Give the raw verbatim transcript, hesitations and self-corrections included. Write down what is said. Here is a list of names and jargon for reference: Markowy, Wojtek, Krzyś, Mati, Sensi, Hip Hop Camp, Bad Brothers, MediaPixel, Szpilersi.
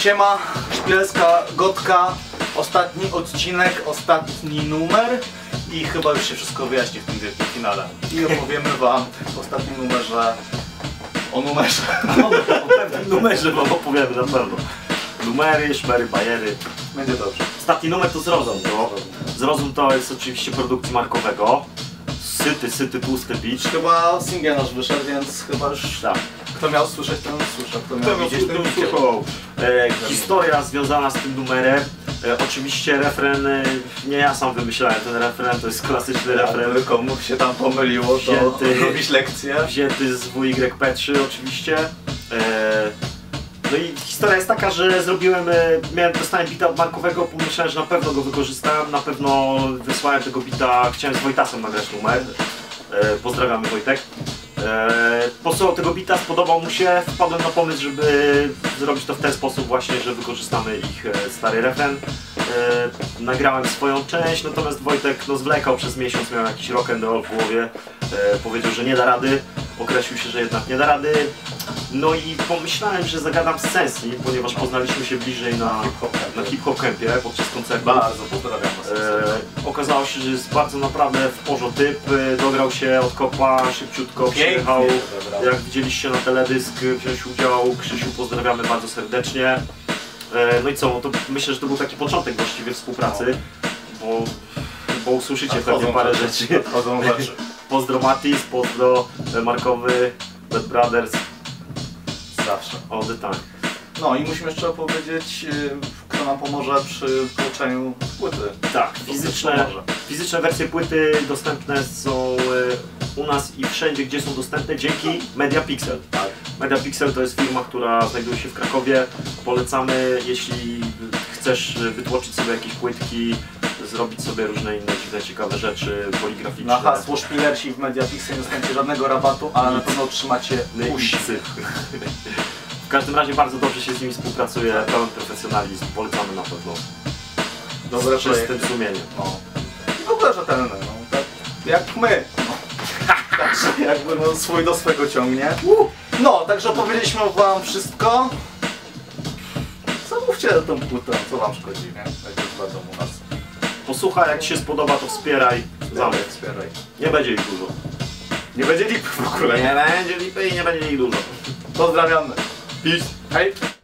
Siema, Szpilerska Gotka, ostatni odcinek, ostatni numer i chyba już się wszystko wyjaśni w tym wielkim finale. I opowiemy wam w ostatnim numerze o numerze. No, o pewnym numerze wam opowiemy na pewno. Numery, szmery, bajery. Będzie dobrze. Ostatni numer to Zrozum. No. Zrozum to jest oczywiście produkcji Markowego. Syty, syty, pusty beach. Chyba singiel nasz wyszedł, więc chyba już... Tak. Kto miał słyszeć, ten słyszał. Kto miał widzieć, ten widział. E, historia związana z tym numerem. E, oczywiście refren, e, nie ja sam wymyślałem ten refren, to jest klasyczny ja, refren. Tylko komuś się tam pomyliło, to robić lekcję. Wzięty z W Y P trzy oczywiście. E, no i historia jest taka, że zrobiłem, e, miałem, dostałem bita od Markowego, pomyślałem, że na pewno go wykorzystałem, na pewno wysłałem tego bita, chciałem z Wojtasem nagrać numer. E, pozdrawiamy Wojtek. Eee, posłuchał tego bita, spodobał mu się, wpadłem na pomysł, żeby zrobić to w ten sposób właśnie, że wykorzystamy ich e, stary refren. Eee, nagrałem swoją część, natomiast Wojtek no, zwlekał przez miesiąc, miał jakiś rock and roll w głowie, eee, powiedział, że nie da rady, określił się, że jednak nie da rady. No i pomyślałem, że zagadam z Sensi, ponieważ poznaliśmy się bliżej na Hip Hop Campie podczas koncertu. Bardzo pozdrawiam was. E, Okazało się, że jest bardzo naprawdę w porządku typ, dograł się od kopa, szybciutko przyjechał. Jak widzieliście na teledysk, wziąłeś udział, Krzysiu, pozdrawiamy bardzo serdecznie. E, no i co, no to myślę, że to był taki początek właściwie współpracy, bo, bo usłyszycie pewnie parę rzeczy. rzeczy. Pozdro Mati, pozdro Markowy, Bad Brothers. Zawsze. O, tak. No i musimy jeszcze opowiedzieć, kto nam pomoże przy tłoczeniu płyty. Tak, fizyczne, fizyczne wersje płyty dostępne są u nas i wszędzie, gdzie są dostępne, dzięki MediaPixel. Tak. MediaPixel to jest firma, która znajduje się w Krakowie. Polecamy, jeśli chcesz wytłoczyć sobie jakieś płytki, zrobić sobie różne inne dziwne, ciekawe rzeczy poligraficzne. Na hasło Szpilersi w MediaPixel nie dostaniecie żadnego rabatu, ale na pewno otrzymacie uścy. W każdym razie bardzo dobrze się z nimi współpracuje, pełen profesjonalizm, polecamy na pewno. Dobre z czystym sumieniem. No. I w ogóle rzetelne, no. Tak jak my. No. Także jakby no, swój do swego ciągnie. No, także opowiedzieliśmy wam wszystko. Zamówcie tą płytę, co wam szkodzi, nie? Tak jest bardzo u nas. Posłuchaj, jak ci się spodoba, to wspieraj. Zamyk, wspieraj. Nie będzie ich dużo. Nie będzie lipy w ogóle. Nie będzie lipy i nie będzie ich dużo. Pozdrawiamy. Peace. Hej.